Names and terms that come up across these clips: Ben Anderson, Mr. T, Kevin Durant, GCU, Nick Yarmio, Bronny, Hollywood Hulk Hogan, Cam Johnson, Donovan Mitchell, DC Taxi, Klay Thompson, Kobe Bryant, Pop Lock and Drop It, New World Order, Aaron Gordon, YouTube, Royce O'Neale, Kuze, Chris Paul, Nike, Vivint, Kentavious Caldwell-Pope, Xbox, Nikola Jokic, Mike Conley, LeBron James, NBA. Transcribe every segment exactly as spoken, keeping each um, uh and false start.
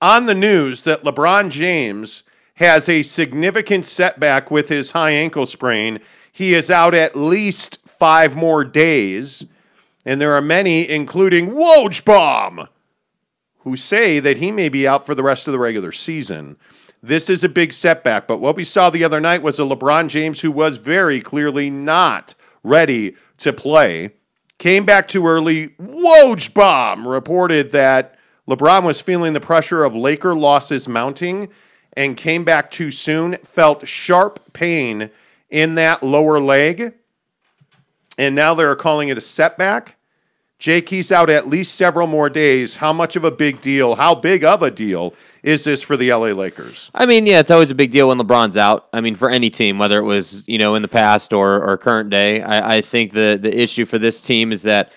on the news that LeBron James has a significant setback with his high ankle sprain. He is out at least five more days, and there are many, including Wojbomb, who say that he may be out for the rest of the regular season. This is a big setback, but what we saw the other night was a LeBron James who was very clearly not ready to play, came back too early. Wojbomb reported that LeBron was feeling the pressure of Laker losses mounting and came back too soon, felt sharp pain in that lower leg, and now they're calling it a setback. Jake, he's out at least several more days. How much of a big deal, how big of a deal is this for the L A Lakers? I mean, yeah, it's always a big deal when LeBron's out. I mean, for any team, whether it was, you know, in the past or, or current day. I, I think the, the issue for this team is that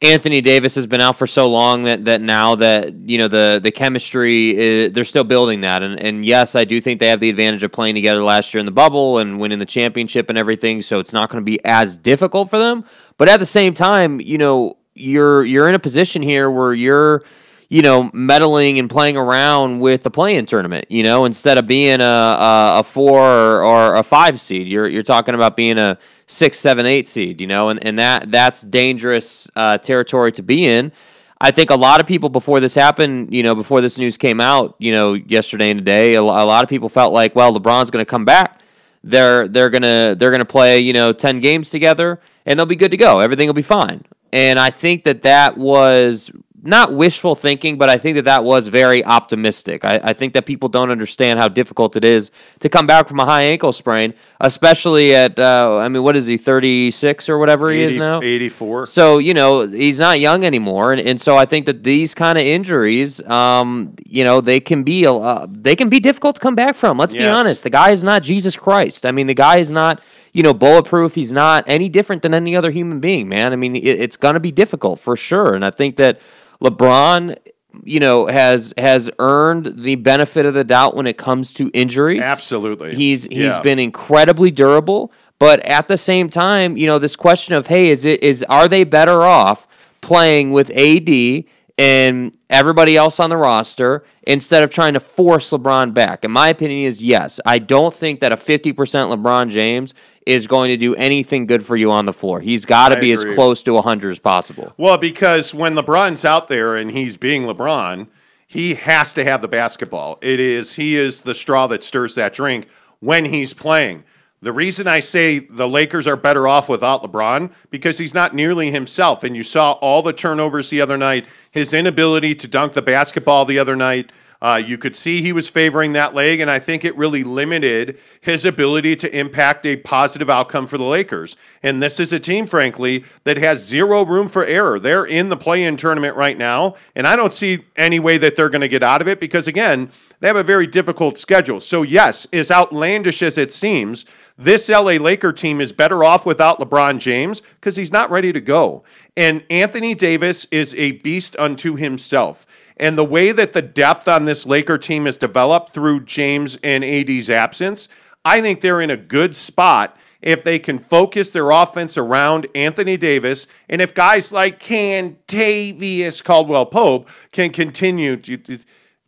Anthony Davis has been out for so long that, that now that, you know, the, the chemistry, is, they're still building that. And, and yes, I do think they have the advantage of playing together last year in the bubble and winning the championship and everything, so it's not going to be as difficult for them. But at the same time, you know, you're you're in a position here where you're, you know, meddling and playing around with the play-in tournament, you know, instead of being a, a, a four or, or a five seed. You're you're talking about being a six, seven, eight seed, you know, and, and that that's dangerous uh, territory to be in. I think a lot of people before this happened, you know, before this news came out, you know, yesterday and today, a, a lot of people felt like, well, LeBron's going to come back. They're they're gonna they're gonna play, you know, ten games together and they'll be good to go. Everything will be fine. And I think that that was not wishful thinking, but I think that that was very optimistic. I, I think that people don't understand how difficult it is to come back from a high ankle sprain, especially at, uh, I mean, what is he, thirty-six or whatever he is now? eighty-four. So, you know, he's not young anymore. And, and so I think that these kind of injuries, um, you know, they can be uh, they can be difficult to come back from. Let's yes. be honest. The guy is not Jesus Christ. I mean, the guy is not, you know, bulletproof. He's not any different than any other human being, man. I mean, it, it's going to be difficult for sure. And I think that LeBron, you know, has has earned the benefit of the doubt when it comes to injuries. Absolutely. He's he's yeah. been incredibly durable, but at the same time, you know, this question of, hey, is it is are they better off playing with A D and everybody else on the roster instead of trying to force LeBron back? And my opinion is yes. I don't think that a fifty percent LeBron James is going to do anything good for you on the floor. He's got to be agree. as close to one hundred as possible. Well, because when LeBron's out there and he's being LeBron, he has to have the basketball. It is he is the straw that stirs that drink when he's playing. The reason I say the Lakers are better off without LeBron, because he's not nearly himself, and you saw all the turnovers the other night, his inability to dunk the basketball the other night. Uh, you could see he was favoring that leg, and I think it really limited his ability to impact a positive outcome for the Lakers. And this is a team, frankly, that has zero room for error. They're in the play-in tournament right now, and I don't see any way that they're going to get out of it because, again, they have a very difficult schedule. So, yes, as outlandish as it seems, this L A Laker team is better off without LeBron James because he's not ready to go. And Anthony Davis is a beast unto himself. And the way that the depth on this Laker team has developed through James and A D's absence, I think they're in a good spot if they can focus their offense around Anthony Davis, and if guys like Kentavious Caldwell-Pope can continue to...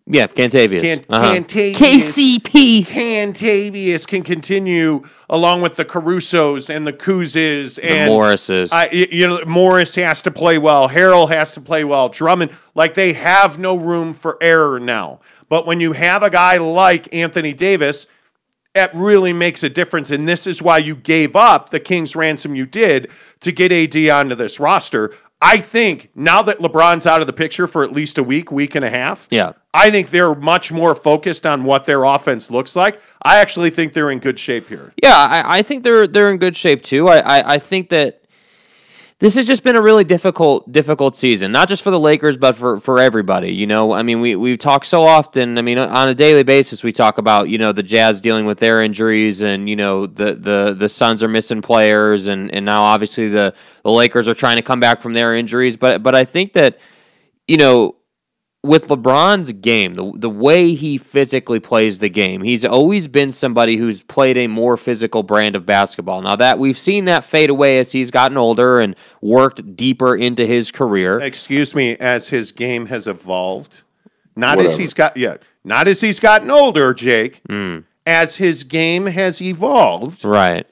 Yeah, Kentavious. Can, uh-huh. Kentavious. K C P. Kentavious can continue along with the Carusos and the Kuzes and the Morrises. Uh, you know, Morris has to play well. Harrell has to play well. Drummond, like they have no room for error now. But when you have a guy like Anthony Davis, that really makes a difference, and this is why you gave up the king's ransom you did to get A D onto this roster. I think now that LeBron's out of the picture for at least a week, week and a half, yeah. I think they're much more focused on what their offense looks like. I actually think they're in good shape here. Yeah, I, I think they're they're in good shape too. I, I, I think that this has just been a really difficult difficult season, not just for the Lakers, but for, for everybody. You know, I mean, we we've talked so often. I mean, on a daily basis, we talk about, you know, the Jazz dealing with their injuries, and you know the the the Suns are missing players, and and now obviously the. The Lakers are trying to come back from their injuries, but but I think that, you know, with LeBron's game, the the way he physically plays the game, he's always been somebody who's played a more physical brand of basketball. Now that we've seen that fade away as he's gotten older and worked deeper into his career. Excuse me, as his game has evolved. Not Whatever. as he's got yeah, not as he's gotten older, Jake. Mm. As his game has evolved. Right.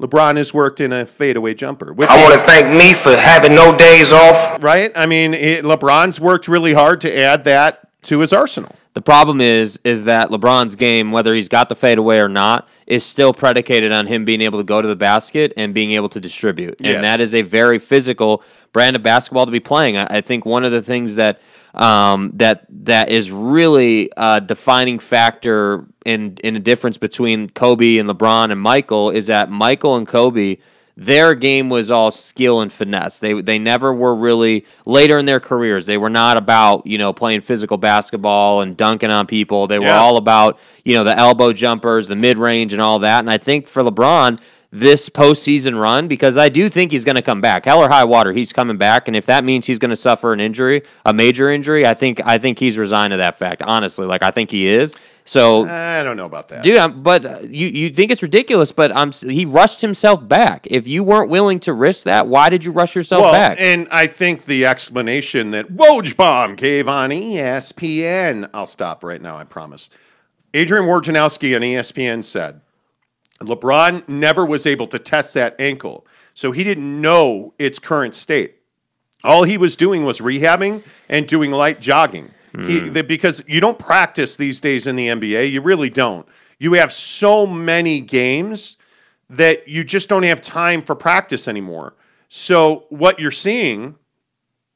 LeBron has worked in a fadeaway jumper. Which I want to thank me for having no days off. Right? I mean, it, LeBron's worked really hard to add that to his arsenal. The problem is is that LeBron's game, whether he's got the fadeaway or not, is still predicated on him being able to go to the basket and being able to distribute. Yes. And that is a very physical brand of basketball to be playing. I, I think one of the things that um, that that is really a defining factor in, in the difference between Kobe and LeBron and Michael is that Michael and Kobe, their game was all skill and finesse. They they never were really, later in their careers, they were not about, you know, playing physical basketball and dunking on people. They were yeah. all about, you know, the elbow jumpers, the mid-range and all that. And I think for LeBron, this postseason run, because I do think he's going to come back. Hell or high water, he's coming back. And if that means he's going to suffer an injury, a major injury, I think I think he's resigned to that fact, honestly. Like, I think he is. So I don't know about that. Dude, I'm, but you, you think it's ridiculous, but I'm, he rushed himself back. If you weren't willing to risk that, why did you rush yourself well, back? And I think the explanation that Wojbomb gave on E S P N, I'll stop right now, I promise. Adrian Wojnarowski on E S P N said, LeBron never was able to test that ankle, so he didn't know its current state. All he was doing was rehabbing and doing light jogging. He, the, because you don't practice these days in the N B A. You really don't. You have so many games that you just don't have time for practice anymore. So what you're seeing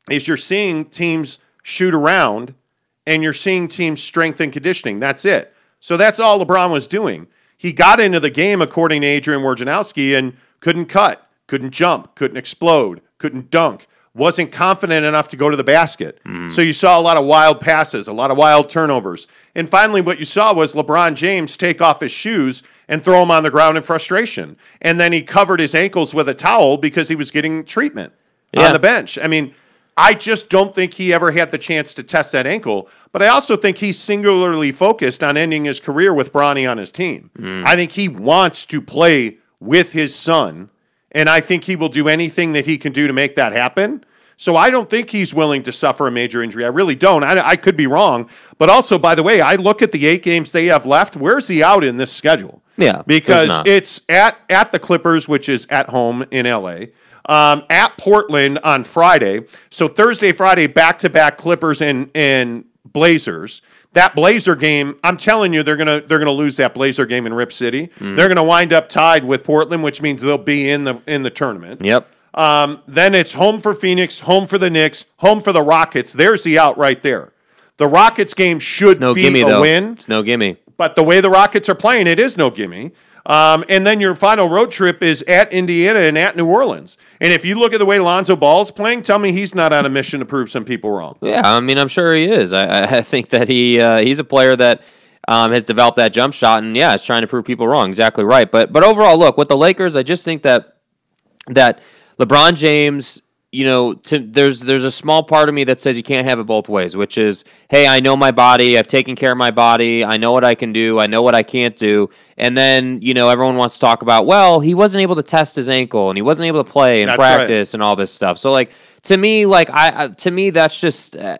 is you're seeing teams shoot around and you're seeing teams strength and conditioning. That's it. So that's all LeBron was doing. He got into the game, according to Adrian Wojnarowski, and couldn't cut, couldn't jump, couldn't explode, couldn't dunk. Wasn't confident enough to go to the basket. Mm. So you saw a lot of wild passes, a lot of wild turnovers. And finally, what you saw was LeBron James take off his shoes and throw them on the ground in frustration. And then he covered his ankles with a towel because he was getting treatment yeah. on the bench. I mean, I just don't think he ever had the chance to test that ankle. But I also think he's singularly focused on ending his career with Bronny on his team. Mm. I think he wants to play with his son. And I think he will do anything that he can do to make that happen. So I don't think he's willing to suffer a major injury. I really don't. I, I could be wrong. But also, by the way, I look at the eight games they have left. Where's he out in this schedule? Yeah, because it's at, at the Clippers, which is at home in L A, um, at Portland on Friday. So Thursday, Friday, back-to-back Clippers and, and Blazers. That Blazer game, I'm telling you, they're gonna they're gonna lose that Blazer game in Rip City. Mm. They're gonna wind up tied with Portland, which means they'll be in the in the tournament. Yep. Um, then it's home for Phoenix, home for the Knicks, home for the Rockets. There's the out right there. The Rockets game should no be gimme, a though. win. It's no gimme. But the way the Rockets are playing, it is no gimme. Um, and then your final road trip is at Indiana and at New Orleans. And if you look at the way Lonzo Ball's playing, tell me he's not on a mission to prove some people wrong. Yeah, I mean, I'm sure he is. I, I think that he uh, he's a player that um, has developed that jump shot, and yeah, is trying to prove people wrong. Exactly right. But but overall, look, with the Lakers, I just think that that LeBron James, you know, to, there's there's a small part of me that says you can't have it both ways, which is, hey, I know my body, I've taken care of my body, I know what I can do, I know what I can't do. And then, you know, everyone wants to talk about, well, he wasn't able to test his ankle and he wasn't able to play and that's practice right. and all this stuff. So, like, to me, like, I, I to me, that's just, uh,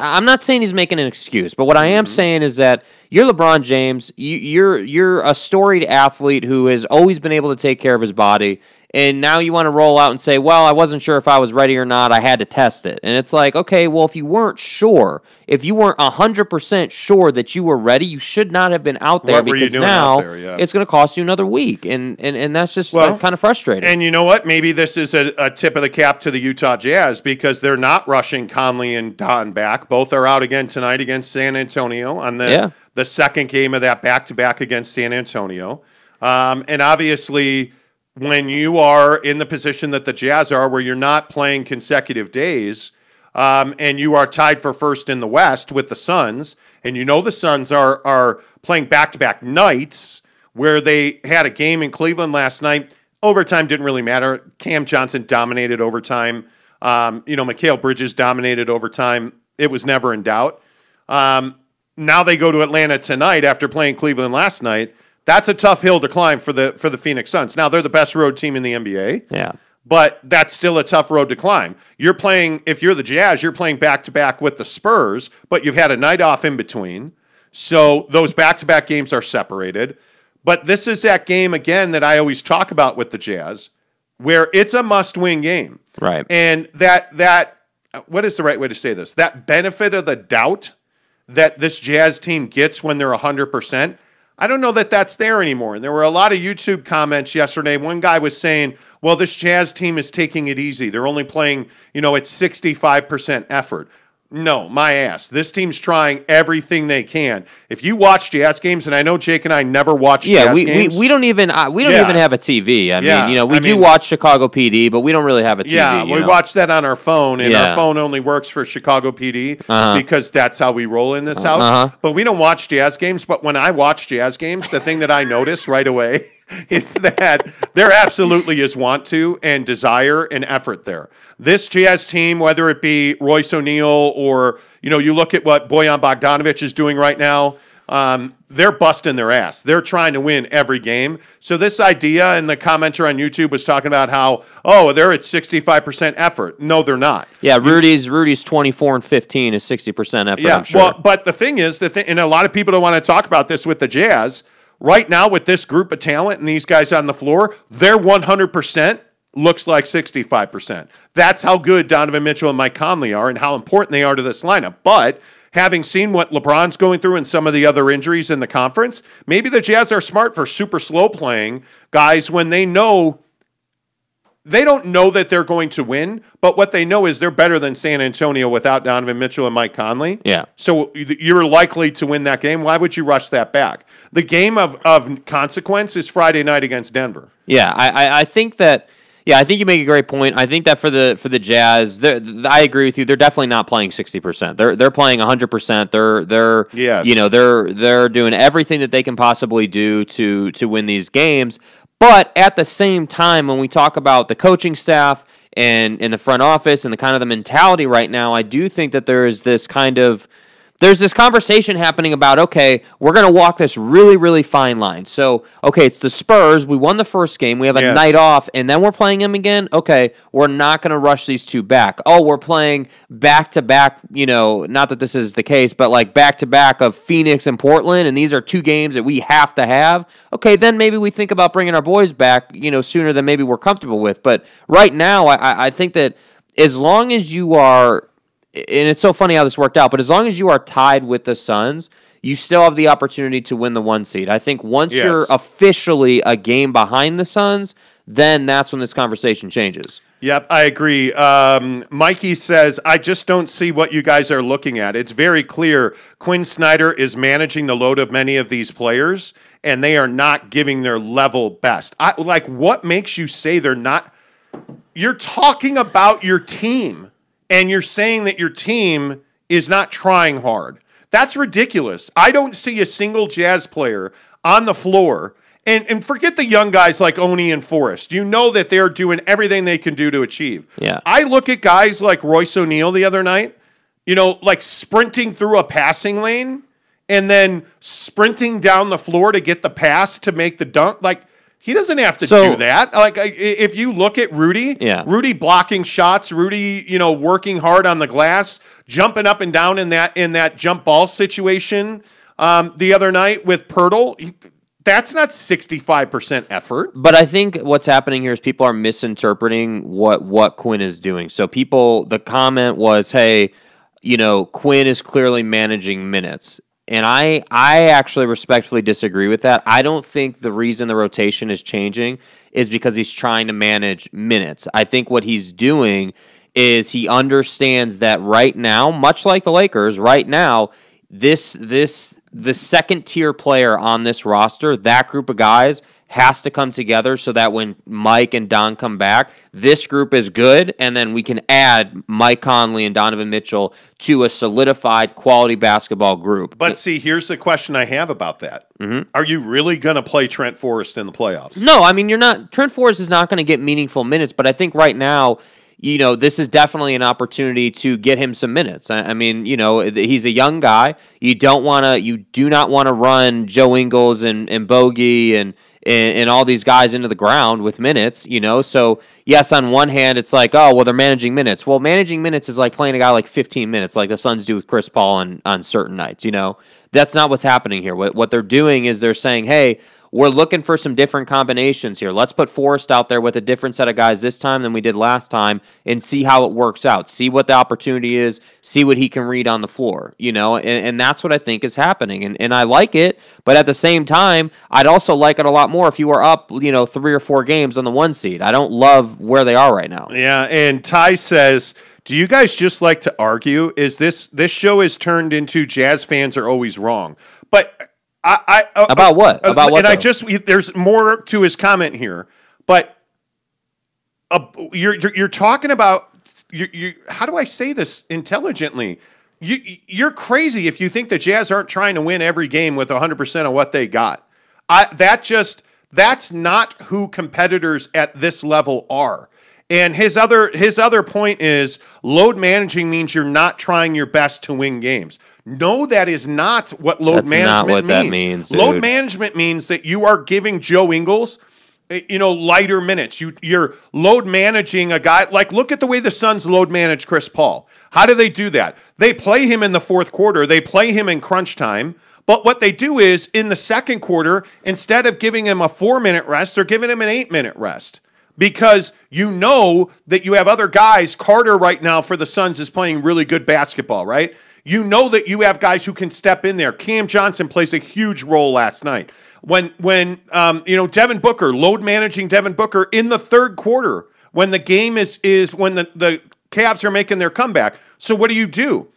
I'm not saying he's making an excuse, but what I am mm-hmm. saying is that you're LeBron James, you, you're, you're a storied athlete who has always been able to take care of his body. And now you want to roll out and say, well, I wasn't sure if I was ready or not. I had to test it. And it's like, okay, well, if you weren't sure, if you weren't one hundred percent sure that you were ready, you should not have been out there, because now yeah. it's going to cost you another week. And and, and that's just well, that's kind of frustrating. And you know what? Maybe this is a, a tip of the cap to the Utah Jazz, because they're not rushing Conley and Don back. Both are out again tonight against San Antonio on the, yeah. the second game of that back-to-back against San Antonio. Um, and obviously, when you are in the position that the Jazz are, where you're not playing consecutive days, um, and you are tied for first in the West with the Suns, and you know the Suns are are playing back-to-back nights, where they had a game in Cleveland last night. Overtime didn't really matter. Cam Johnson dominated overtime. Um, you know, Mikal Bridges dominated overtime. It was never in doubt. Um, now they go to Atlanta tonight after playing Cleveland last night. That's a tough hill to climb for the for the Phoenix Suns. Now, they're the best road team in the N B A. Yeah. but that's still a tough road to climb. You're playing, if you're the Jazz, you're playing back-to-back with the Spurs, but you've had a night off in between. So those back-to-back games are separated. But this is that game, again, that I always talk about with the Jazz, where it's a must-win game. Right. And that, that what is the right way to say this? That benefit of the doubt that this Jazz team gets when they're one hundred percent, I don't know that that's there anymore. And there were a lot of YouTube comments yesterday. One guy was saying, well, this Jazz team is taking it easy. They're only playing, you know, at sixty-five percent effort. No, my ass. This team's trying everything they can. If you watch Jazz games, and I know Jake and I never watch yeah, Jazz we, games. Yeah, we, we don't even uh, we don't yeah. even have a T V. I yeah. mean, you know, we I do mean, watch Chicago P D, but we don't really have a T V. Yeah, you we know? watch that on our phone, and yeah. our phone only works for Chicago P D uh-huh. because that's how we roll in this house. Uh-huh. But we don't watch Jazz games. But when I watch Jazz games, the thing that I notice right away is that there absolutely is want to and desire and effort there. This Jazz team, whether it be Royce O'Neale or, you know, you look at what Bojan Bogdanović is doing right now, um, they're busting their ass. They're trying to win every game. So this idea, and the commenter on YouTube was talking about how, oh, they're at sixty-five percent effort. No, they're not. Yeah, Rudy's Rudy's twenty-four and fifteen is sixty percent effort, yeah, I'm sure. Well, but the thing is, the thing, and a lot of people don't want to talk about this with the Jazz, right now, with this group of talent and these guys on the floor, their one hundred percent looks like sixty-five percent. That's how good Donovan Mitchell and Mike Conley are and how important they are to this lineup. But having seen what LeBron's going through and some of the other injuries in the conference, maybe the Jazz are smart for super slow playing guys when they know they don't know that they're going to win, but what they know is they're better than San Antonio without Donovan Mitchell and Mike Conley. Yeah. So you're likely to win that game. Why would you rush that back? The game of, of consequence is Friday night against Denver. Yeah, I, I think that yeah, I think you make a great point. I think that for the for the Jazz, I agree with you. They're definitely not playing sixty percent. They're they're playing one hundred percent. They're they're yes. you know, they're they're doing everything that they can possibly do to to win these games. But at the same time, when we talk about the coaching staff and in the front office and the kind of the mentality right now, I do think that there is this kind of There's this conversation happening about, okay, we're going to walk this really, really fine line. So, okay, it's the Spurs. We won the first game. We have a yes. night off, and then we're playing them again? Okay, we're not going to rush these two back. Oh, we're playing back-to-back, you know, not that this is the case, but like back-to-back of Phoenix and Portland, and these are two games that we have to have. Okay, then maybe we think about bringing our boys back, you know, sooner than maybe we're comfortable with. But right now, I, I think that as long as you are... And it's so funny how this worked out, but as long as you are tied with the Suns, you still have the opportunity to win the one seed. I think once yes. you're officially a game behind the Suns, then that's when this conversation changes. Yep, I agree. Um, Mikey says, I just don't see what you guys are looking at. It's very clear Quinn Snyder is managing the load of many of these players, and they are not giving their level best. I, like, what makes you say they're not? You're talking about your team. And you're saying that your team is not trying hard. That's ridiculous. I don't see a single Jazz player on the floor. And, and forget the young guys like Oni and Forrest. You know that they're doing everything they can do to achieve. Yeah. I look at guys like Royce O'Neale the other night, you know, like sprinting through a passing lane and then sprinting down the floor to get the pass to make the dunk. Like, he doesn't have to so, do that. Like, if you look at Rudy, yeah. Rudy blocking shots, Rudy, you know, working hard on the glass, jumping up and down in that in that jump ball situation um, the other night with Pirtle. That's not sixty-five percent effort. But I think what's happening here is people are misinterpreting what what Quinn is doing. So people, the comment was, "Hey, you know, Quinn is clearly managing minutes." And I, I actually respectfully disagree with that. I don't think the reason the rotation is changing is because he's trying to manage minutes. I think what he's doing is he understands that right now, much like the Lakers, right now, this this the second-tier player on this roster, that group of guys, has to come together so that when Mike and Don come back, this group is good, and then we can add Mike Conley and Donovan Mitchell to a solidified quality basketball group. But see, here's the question I have about that. Mm-hmm. Are you really going to play Trent Forrest in the playoffs? No, I mean, you're not. Trent Forrest is not going to get meaningful minutes, but I think right now, you know, this is definitely an opportunity to get him some minutes. I, I mean, you know, he's a young guy. You don't want to, you do not want to run Joe Ingles and, and Bogey and, and, and all these guys into the ground with minutes, you know? So, yes, on one hand, it's like, oh, well, they're managing minutes. Well, managing minutes is like playing a guy like fifteen minutes, like the Suns do with Chris Paul on, on certain nights, you know? That's not what's happening here. What, what they're doing is they're saying, hey, we're looking for some different combinations here. Let's put Forrest out there with a different set of guys this time than we did last time and see how it works out. See what the opportunity is. See what he can read on the floor, you know, and, and that's what I think is happening. And, and I like it, but at the same time, I'd also like it a lot more if you were up, you know, three or four games on the one seed. I don't love where they are right now. Yeah, and Ty says, do you guys just like to argue? Is this, this show is turned into Jazz fans are always wrong. But I, I, uh, about what? About what? And though? I just there's more to his comment here, but uh, you're, you're you're talking about you you. How do I say this intelligently? You you're crazy if you think the Jazz aren't trying to win every game with one hundred percent of what they got. I that just that's not who competitors at this level are. And his other his other point is load managing means you're not trying your best to win games. No, that is not what load That's management not what means. That means dude. Load management means that you are giving Joe Ingles, you know, lighter minutes. You, you're load managing a guy. Like, look at the way the Suns load manage Chris Paul. How do they do that? They play him in the fourth quarter. They play him in crunch time. But what they do is in the second quarter, instead of giving him a four-minute rest, they're giving him an eight-minute rest. Because you know that you have other guys. Carter right now for the Suns is playing really good basketball, right? You know that you have guys who can step in there. Cam Johnson plays a huge role last night. When, when um, you know, Devin Booker, load managing Devin Booker in the third quarter when the game is, is when the, the Cavs are making their comeback. So what do you do?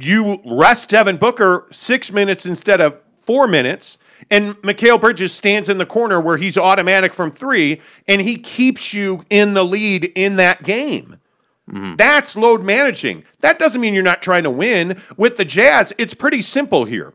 You rest Devin Booker six minutes instead of four minutes, and Mikal Bridges stands in the corner where he's automatic from three, and he keeps you in the lead in that game. Mm-hmm. That's load managing. That doesn't mean you're not trying to win. With the Jazz, it's pretty simple here,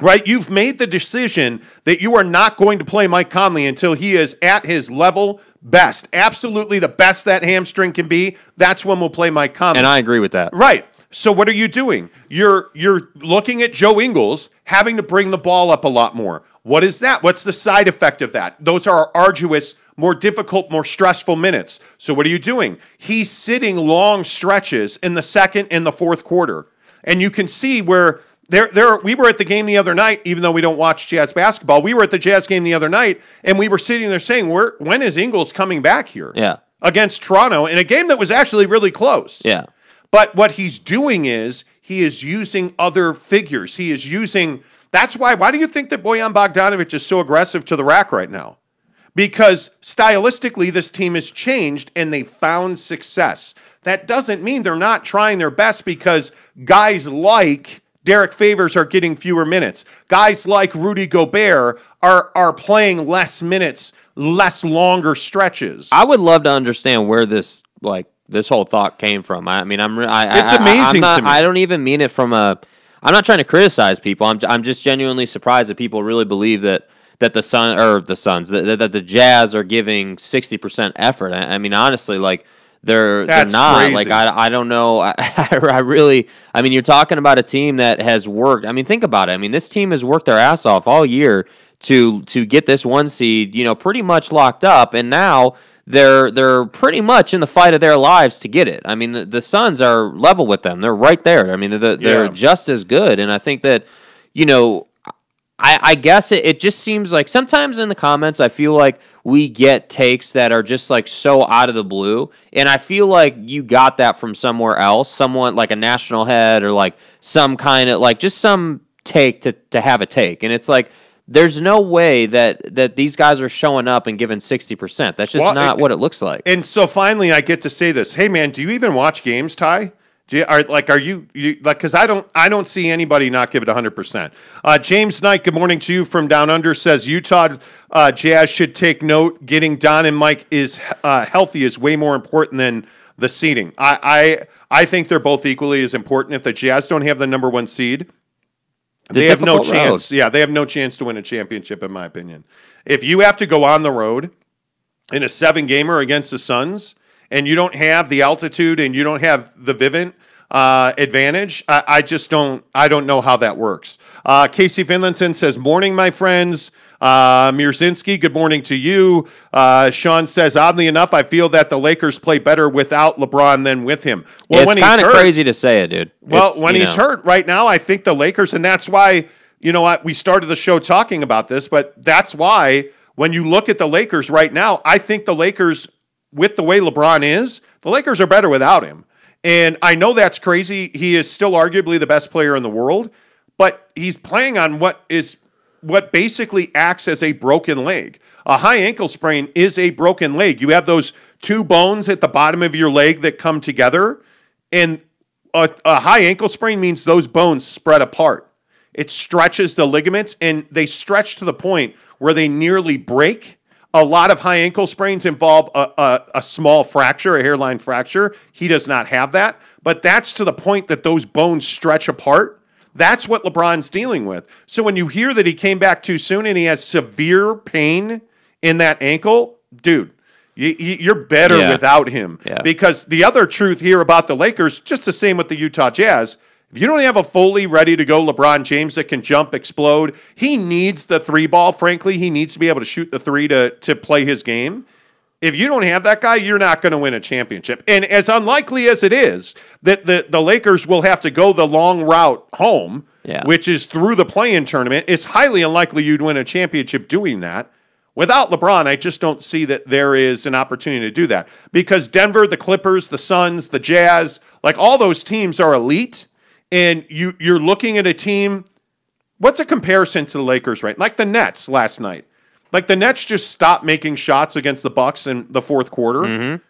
right? You've made the decision that you are not going to play Mike Conley until he is at his level best. Absolutely the best that hamstring can be. That's when we'll play Mike Conley. And I agree with that. Right. So what are you doing? You're you're looking at Joe Ingles having to bring the ball up a lot more. What is that? What's the side effect of that? Those are arduous, more difficult, more stressful minutes. So what are you doing? He's sitting long stretches in the second and the fourth quarter. And you can see where there, there, we were at the game the other night, even though we don't watch Jazz basketball. We were at the Jazz game the other night, and we were sitting there saying, where, when is Ingles coming back here? Yeah. Against Toronto in a game that was actually really close. Yeah. But what he's doing is he is using other figures. He is using, that's why, why do you think that Bojan Bogdanović is so aggressive to the rack right now? Because stylistically, this team has changed and they found success. That doesn't mean they're not trying their best because guys like Derek Favors are getting fewer minutes. Guys like Rudy Gobert are, are playing less minutes, less longer stretches. I would love to understand where this like this whole thought came from. I mean, I'm I, it's I, amazing. I, I'm not, to me. I don't even mean it from a. I'm not trying to criticize people. I'm I'm just genuinely surprised that people really believe that. That the Sun or the Suns, that, that the Jazz are giving sixty percent effort. I, I mean, honestly, like they're That's they're not. Crazy. Like I, I don't know. I, I really. I mean, you're talking about a team that has worked. I mean, think about it. I mean, this team has worked their ass off all year to to get this one seed, you know, pretty much locked up, and now they're they're pretty much in the fight of their lives to get it. I mean, the, the Suns are level with them. They're right there. I mean, they're they're yeah. just as good, and I think that, you know. I, I guess it, it just seems like sometimes in the comments I feel like we get takes that are just like so out of the blue, and I feel like you got that from somewhere else, someone like a national head or like some kind of like just some take to, to have a take, and it's like there's no way that, that these guys are showing up and giving sixty percent. That's just well, not and, what it looks like. And so finally I get to say this. Hey, man, do you even watch games, Ty? Do you, are, like, are you, you like, because I don't, I don't see anybody not give it one hundred percent. Uh, James Knight, good morning to you from Down Under, says Utah uh, Jazz should take note. Getting Don and Mike is uh, healthy is way more important than the seeding. I, I I think they're both equally as important. If the Jazz don't have the number one seed, they have no chance. Yeah, they have no chance to win a championship, in my opinion. If you have to go on the road in a seven-gamer against the Suns, and you don't have the altitude and you don't have the vivint, uh, advantage. I, I just don't, I don't know how that works. Uh, Casey Finlinson says, morning, my friends. Uh, Mirzinski, good morning to you. Uh, Sean says, oddly enough, I feel that the Lakers play better without LeBron than with him. Well, it's kind of crazy to say it, dude. Well, it's, when he's know. hurt right now, I think the Lakers, and that's why, you know, I, we started the show talking about this, but that's why when you look at the Lakers right now, I think the Lakers, with the way LeBron is, the Lakers are better without him. And I know that's crazy. He is still arguably the best player in the world, but he's playing on what is... what basically acts as a broken leg. A high ankle sprain is a broken leg. You have those two bones at the bottom of your leg that come together, and a, a high ankle sprain means those bones spread apart. It stretches the ligaments, and they stretch to the point where they nearly break. A lot of high ankle sprains involve a, a, a small fracture, a hairline fracture. He does not have that, but that's to the point that those bones stretch apart. That's what LeBron's dealing with. So when you hear that he came back too soon and he has severe pain in that ankle, dude, you, you're better yeah. without him. Yeah. Because the other truth here about the Lakers, just the same with the Utah Jazz, if you don't have a fully ready-to-go LeBron James that can jump, explode, he needs the three ball, frankly. He needs to be able to shoot the three to, to play his game. If you don't have that guy, you're not going to win a championship. And as unlikely as it is that the, the Lakers will have to go the long route home, yeah. which is through the play-in tournament, it's highly unlikely you'd win a championship doing that. Without LeBron, I just don't see that there is an opportunity to do that. Because Denver, the Clippers, the Suns, the Jazz, like all those teams are elite. And you, you're looking at a team, what's a comparison to the Lakers, right? Like the Nets last night. Like, the Nets just stopped making shots against the Bucks in the fourth quarter. Mm-hmm.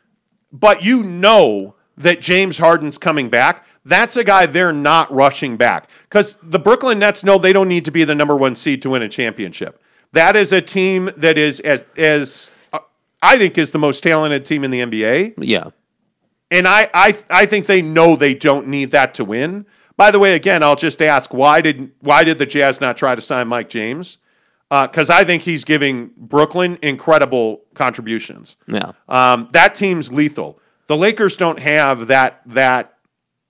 But you know that James Harden's coming back. That's a guy they're not rushing back. Because the Brooklyn Nets know they don't need to be the number one seed to win a championship. That is a team that is, as, as uh, I think, is the most talented team in the N B A. Yeah. And I, I, I think they know they don't need that to win. By the way, again, I'll just ask, why did, why did the Jazz not try to sign Mike James? Because uh, I think he's giving Brooklyn incredible contributions. Yeah, um, that team's lethal. The Lakers don't have that that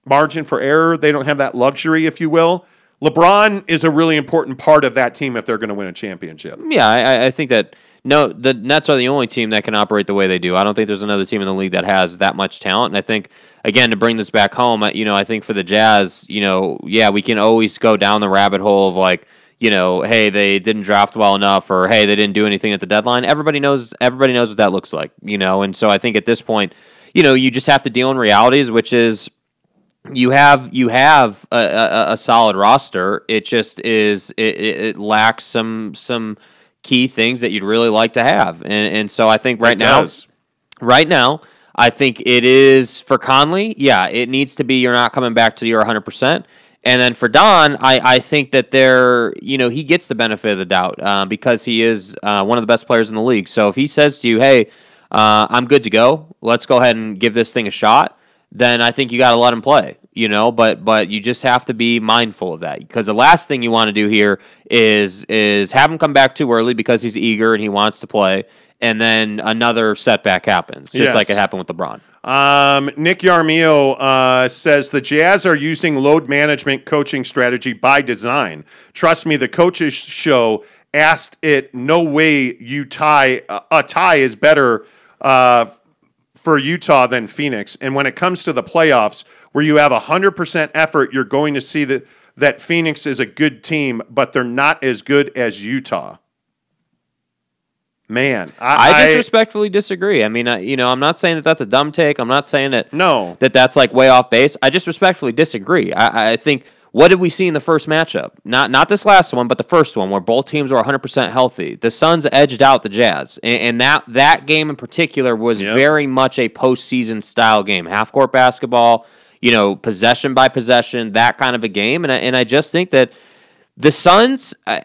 margin for error. They don't have that luxury, if you will. LeBron is a really important part of that team if they're going to win a championship. Yeah, I, I think that no, the Nets are the only team that can operate the way they do. I don't think there's another team in the league that has that much talent. And I think, again, to bring this back home, you know, I think for the Jazz, you know, yeah, we can always go down the rabbit hole of like, you know, hey, they didn't draft well enough, or hey, they didn't do anything at the deadline. Everybody knows everybody knows what that looks like, you know, and so I think at this point, you know, you just have to deal in realities, which is you have you have a, a, a solid roster. It just is it, it, it lacks some some key things that you'd really like to have. And and so I think right it now does. right now, I think it is for Conley, yeah, it needs to be you're not coming back to your one hundred percent. And then for Don, I, I think that they're, you know, he gets the benefit of the doubt uh, because he is uh, one of the best players in the league. So if he says to you, hey, uh, I'm good to go, let's go ahead and give this thing a shot, then I think you got to let him play, you know, but but you just have to be mindful of that, because the last thing you want to do here is is have him come back too early because he's eager and he wants to play, and then another setback happens, just yes. like it happened with LeBron. Um, Nick Yarmio uh, says, the Jazz are using load management coaching strategy by design. Trust me, the coaches show asked it, no way you tie, uh, a tie is better uh, for Utah than Phoenix. And when it comes to the playoffs, where you have one hundred percent effort, you're going to see that, that Phoenix is a good team, but they're not as good as Utah. Man, I, I disrespectfully disagree. I mean, I, you know, I'm not saying that that's a dumb take. I'm not saying that no, that that's like way off base. I just respectfully disagree. I, I think, what did we see in the first matchup? Not not this last one, but the first one where both teams were one hundred percent healthy. The Suns edged out the Jazz, and, and that that game in particular was yep. very much a postseason style game, half court basketball, you know, possession by possession, that kind of a game. And I, and I just think that the Suns. I,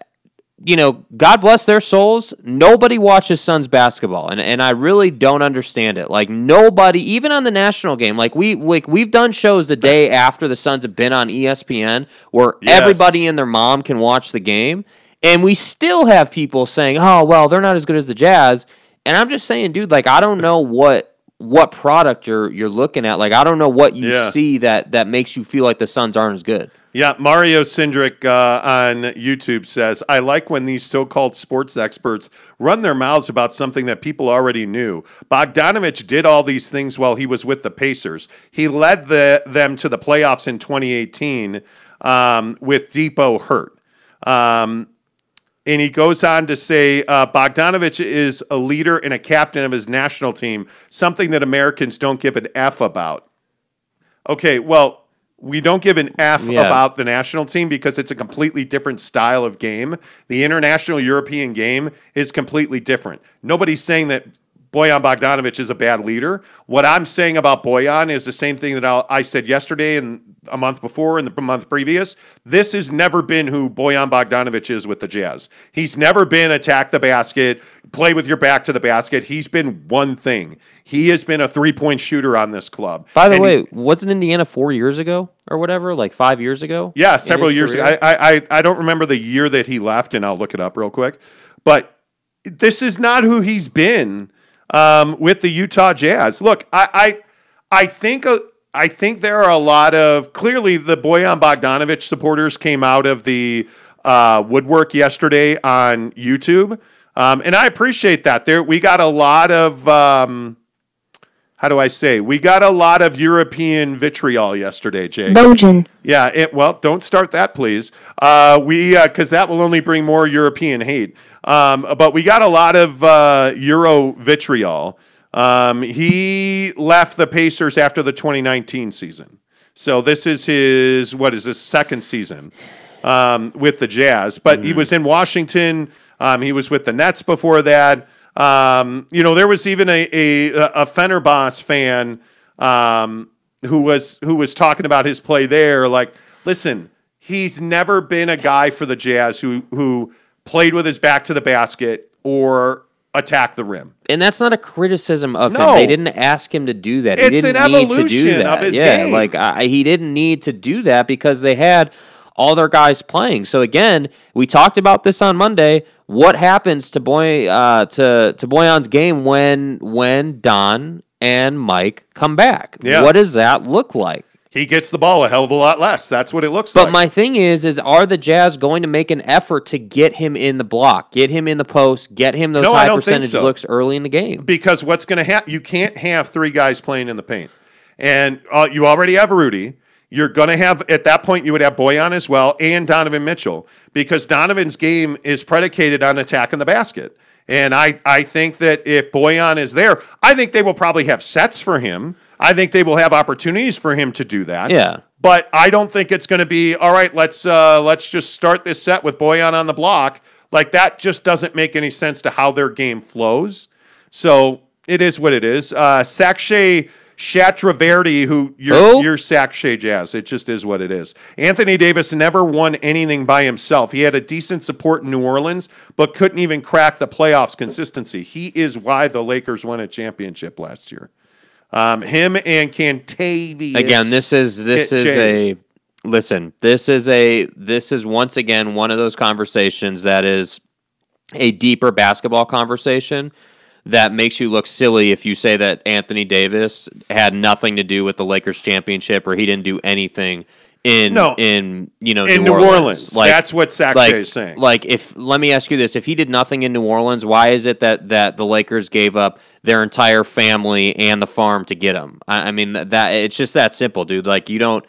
You know, God bless their souls, nobody watches Suns basketball, and, and I really don't understand it. Like, nobody, even on the national game, like, we, like we've done shows the day after the Suns have been on E S P N where yes. everybody and their mom can watch the game, and we still have people saying, oh, well, they're not as good as the Jazz, and I'm just saying, dude, like, I don't know what what product you're you're looking at. Like, I don't know what you yeah. see that that makes you feel like the Suns aren't as good. Yeah, Mario Sindrick uh, on YouTube says, I like when these so-called sports experts run their mouths about something that people already knew. Bogdanović did all these things while he was with the Pacers. He led the, them to the playoffs in twenty eighteen um, with Depot hurt. Um, and he goes on to say, uh, Bogdanović is a leader and a captain of his national team, something that Americans don't give an F about. Okay, well... We don't give an F yeah. about the national team because it's a completely different style of game. The international European game is completely different. Nobody's saying that Bojan Bogdanović is a bad leader. What I'm saying about Bojan is the same thing that I'll, I said yesterday and a month before and the month previous. This has never been who Bojan Bogdanović is with the Jazz. He's never been attack the basket, play with your back to the basket. He's been one thing. He has been a three-point shooter on this club. By the and way, he, wasn't Indiana four years ago or whatever, like five years ago? Yeah, several years career? ago. I, I, I don't remember the year that he left, and I'll look it up real quick. But this is not who he's been um, with the Utah Jazz. Look, I I, I think a, I think there are a lot of... Clearly, the Bojan Bogdanović supporters came out of the uh, woodwork yesterday on YouTube, um, and I appreciate that. There, we got a lot of... Um, How do I say? We got a lot of European vitriol yesterday, Jay. Bojan. Yeah, it, well, don't start that, please. Uh, we uh, because that will only bring more European hate. Um, but we got a lot of uh, Euro vitriol. Um, he left the Pacers after the twenty nineteen season. So this is his, what is this, second season um, with the Jazz. But mm. he was in Washington. Um, he was with the Nets before that. Um, you know, there was even a a, a Fenerbahce fan um, who was who was talking about his play there. Like, listen, he's never been a guy for the Jazz who who played with his back to the basket or attacked the rim. And that's not a criticism of no. him. They didn't ask him to do that. He it's didn't an need evolution to do that. Of his yeah, game. Like I, he didn't need to do that because they had all their guys playing. So again, we talked about this on Monday. What happens to Boy uh, to to Boyan's game when when Don and Mike come back? Yeah. What does that look like? He gets the ball a hell of a lot less. That's what it looks but like. But my thing is, is are the Jazz going to make an effort to get him in the block, get him in the post, get him those no, high percentage so. looks early in the game? Because what's going to happen? You can't have three guys playing in the paint, and uh, you already have Rudy. You're going to have, at that point, you would have Bojan as well and Donovan Mitchell because Donovan's game is predicated on attacking the basket. And I, I think that if Bojan is there, I think they will probably have sets for him. I think they will have opportunities for him to do that. Yeah. But I don't think it's going to be, all right, let's, uh, let's just start this set with Bojan on the block. Like, that just doesn't make any sense to how their game flows. So it is what it is. Uh, Sakshay Chakravarty, who you're, oh. you're Sakshay Jazz. It just is what it is. Anthony Davis never won anything by himself. He had a decent support in New Orleans, but couldn't even crack the playoffs consistency. He is why the Lakers won a championship last year. Um, him and Kentavious. Again, this is this is James. a listen. This is a this is once again one of those conversations that is a deeper basketball conversation. That makes you look silly if you say that Anthony Davis had nothing to do with the Lakers championship or he didn't do anything in no, in you know in New Orleans. New Orleans. Like, that's what Sakshay like, is saying. Like if let me ask you this: if he did nothing in New Orleans, why is it that that the Lakers gave up their entire family and the farm to get him? I, I mean that, that it's just that simple, dude. Like you don't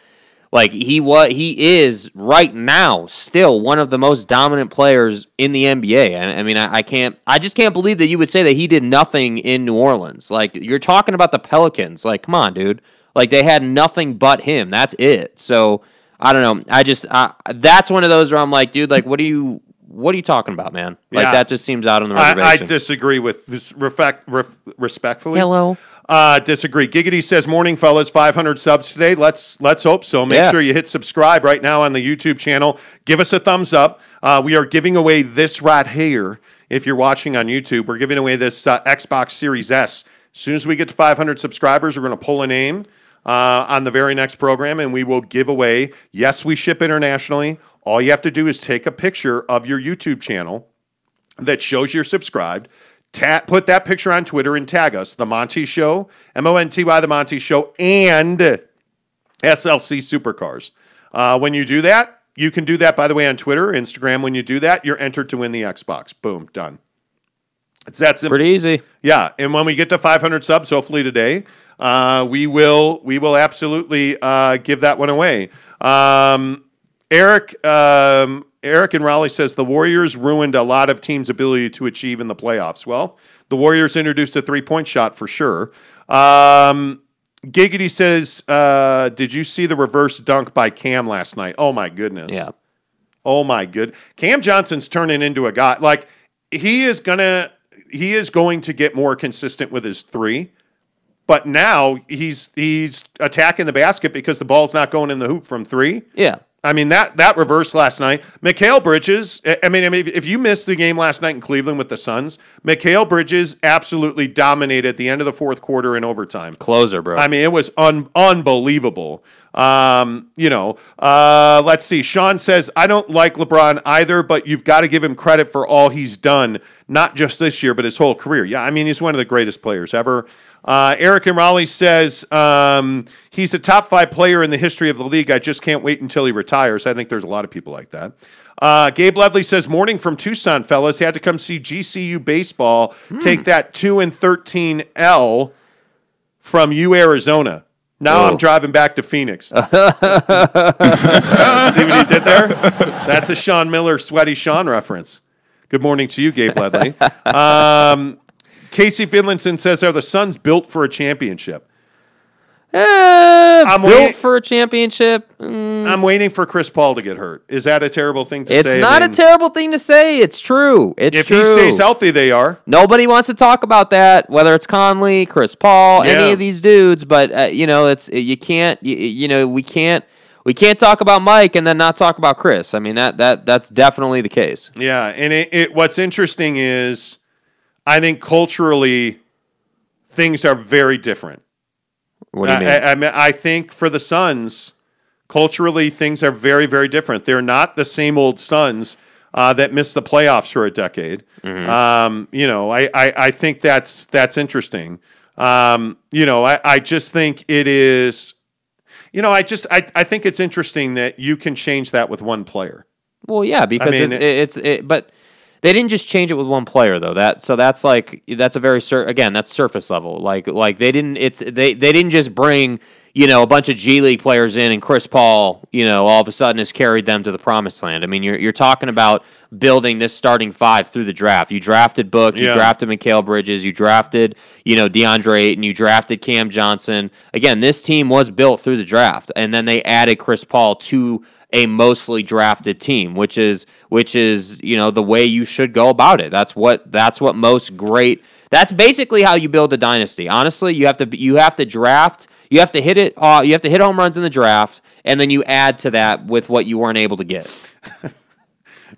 like he what he is right now still one of the most dominant players in the N B A. I, I mean, I, I can't, I just can't believe that you would say that he did nothing in New Orleans. Like you're talking about the Pelicans. Like, come on, dude. Like they had nothing but him. That's it. So I don't know. I just I, that's one of those where I'm like, dude, like, what do you, what are you talking about, man? Like yeah. that just seems out on the reservation. I, I disagree with this. Reflect, ref, respectfully. Hello. Uh, disagree. Giggity says, morning, fellas, five hundred subs today. Let's let's hope so. Make yeah. sure you hit subscribe right now on the YouTube channel. Give us a thumbs up. Uh, we are giving away this right here. If you're watching on YouTube, we're giving away this uh, Xbox Series S. As soon as we get to five hundred subscribers, we're going to pull a name uh, on the very next program, and we will give away. Yes, we ship internationally. All you have to do is take a picture of your YouTube channel that shows you're subscribed. Ta put that picture on Twitter and tag us, The Monty Show, M O N T Y, The Monty Show, and S L C Supercars. Uh, when you do that, you can do that, by the way, on Twitter, Instagram. When you do that, you're entered to win the Xbox. Boom, done. It's that simple. Pretty easy. Yeah, and when we get to five hundred subs, hopefully today, uh, we will we will absolutely uh, give that one away. Um, Eric um, Eric in Raleigh says, the Warriors ruined a lot of teams' ability to achieve in the playoffs. Well, the Warriors introduced a three-point shot for sure. Um, Giggity says, uh, did you see the reverse dunk by Cam last night? Oh, my goodness. Yeah. Oh, my good. Cam Johnson's turning into a guy. Like, he is going to... He is going to get more consistent with his three, but now he's he's attacking the basket because the ball's not going in the hoop from three. Yeah. I mean, that that reverse last night. Mikal Bridges, I mean, I mean, if you missed the game last night in Cleveland with the Suns, Mikal Bridges absolutely dominated at the end of the fourth quarter in overtime. Closer, bro. I mean, it was un unbelievable. Um, you know, uh, let's see. Sean says, I don't like LeBron either, but you've got to give him credit for all he's done, not just this year, but his whole career. Yeah, I mean, he's one of the greatest players ever. Uh, Eric and Raleigh says, um, he's a top five player in the history of the league. I just can't wait until he retires. I think there's a lot of people like that. Uh, Gabe Ledley says, morning from Tucson, fellas. Had to come see G C U baseball mm. take that two and thirteen L from U Arizona. Now oh. I'm driving back to Phoenix. See what he did there? That's a Sean Miller, Sweaty Sean reference. Good morning to you, Gabe Ledley. Um, Casey Finlinson says, are the Suns built for a championship? Uh, I'm built for a championship. Mm. I'm waiting for Chris Paul to get hurt. Is that a terrible thing to it's say? It's not I mean, a terrible thing to say. It's true. It's if true. If he stays healthy, they are. Nobody wants to talk about that, whether it's Conley, Chris Paul, yeah. any of these dudes. But uh, you know, it's you can't. You, you know, we can't. We can't talk about Mike and then not talk about Chris. I mean, that that that's definitely the case. Yeah, and it, it what's interesting is, I think culturally, things are very different. What do you mean? I, I mean, I think for the Suns, culturally, things are very, very different. They're not the same old Suns uh, that missed the playoffs for a decade. Mm-hmm. um, you know, I, I, I think that's that's interesting. Um, you know, I, I just think it is. You know, I just I, I think it's interesting that you can change that with one player. Well, yeah, because I mean, it, it, it's it, but. They didn't just change it with one player though. That so that's like that's a very sur again that's surface level. Like like they didn't it's they they didn't just bring you know a bunch of G League players in and Chris Paul you know all of a sudden has carried them to the promised land. I mean you're you're talking about building this starting five through the draft. You drafted Book, you yeah. drafted Mikal Bridges, you drafted you know DeAndre Ayton, you drafted Cam Johnson. Again, this team was built through the draft, and then they added Chris Paul to a mostly drafted team, which is which is you know the way you should go about it. That's what that's what most great. That's basically how you build a dynasty. Honestly, you have to you have to draft. You have to hit it. Uh, you have to hit home runs in the draft, and then you add to that with what you weren't able to get.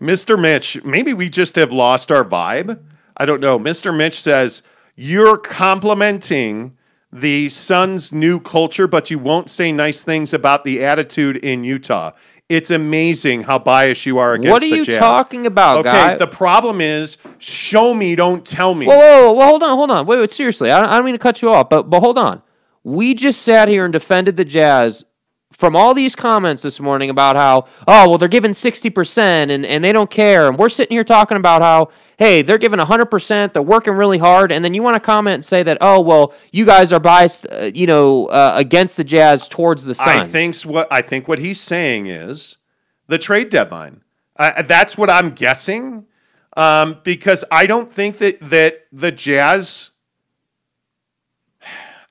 Mister Mitch, maybe we just have lost our vibe. I don't know. Mister Mitch says you're complimenting the Suns' new culture, but you won't say nice things about the attitude in Utah. It's amazing how biased you are against the Jazz. What are you Jazz. talking about, okay, guy? Okay, the problem is, show me, don't tell me. Whoa, whoa, whoa, whoa, hold on, hold on. Wait, wait, seriously, I don't, I don't mean to cut you off, but, but hold on. We just sat here and defended the Jazz from all these comments this morning about how, oh, well, they're giving sixty percent and, and they don't care, and we're sitting here talking about how, hey, they're giving one hundred percent, they're working really hard, and then you want to comment and say that, oh, well, you guys are biased, uh, you know, uh, against the Jazz towards the Suns. I think what I think what he's saying is the trade deadline. Uh, that's what I'm guessing, um, because I don't think that that the Jazz,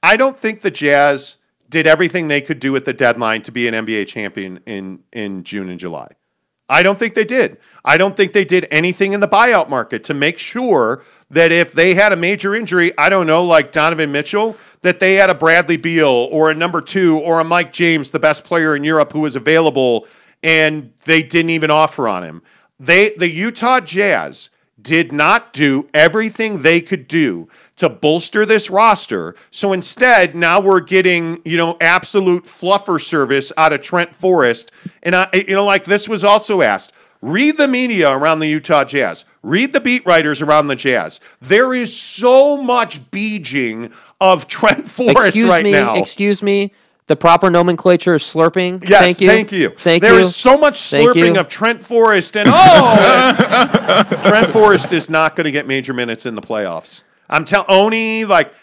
I don't think the Jazz did everything they could do at the deadline to be an N B A champion in in June and July. I don't think they did. I don't think they did anything in the buyout market to make sure that if they had a major injury, I don't know, like Donovan Mitchell, that they had a Bradley Beal or a number two or a Mike James, the best player in Europe who was available, and they didn't even offer on him. They, the Utah Jazz did not do everything they could do to bolster this roster. So instead, now we're getting, you know, absolute fluffer service out of Trent Forrest. And, I, you know, like this was also asked, Read the media around the Utah Jazz. Read the beat writers around the Jazz. There is so much beejing of Trent Forrest excuse right me, now. Excuse me. The proper nomenclature is slurping. Yes, thank you. Thank you. Thank there you. is so much slurping of Trent Forrest. And, oh, Trent Forrest is not going to get major minutes in the playoffs. I'm telling Oni, like,